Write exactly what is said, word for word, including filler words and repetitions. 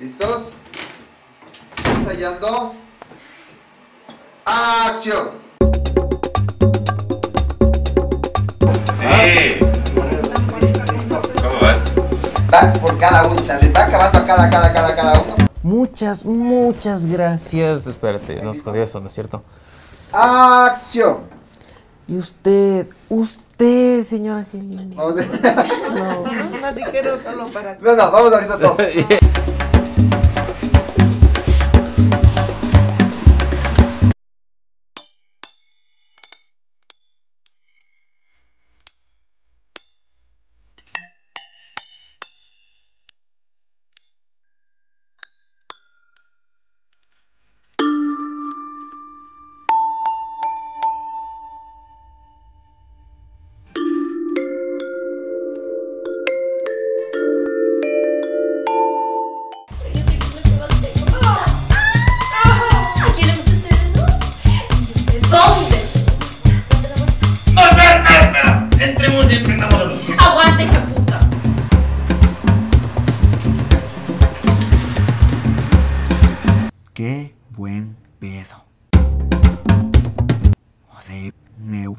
¿Listos? Ensayando. ¡Acción! Sí. ¿Cómo vas? Va por cada uno, les va acabando a cada, cada, cada, cada uno. Muchas, muchas gracias. Espérate, no es curioso, ¿no es cierto? ¡Acción! Y usted, usted, señora Angelina. Vamos a... No, no dijeron solo para... No, no, vamos ahorita todo. ¡Qué buen pedo! Joder, meu...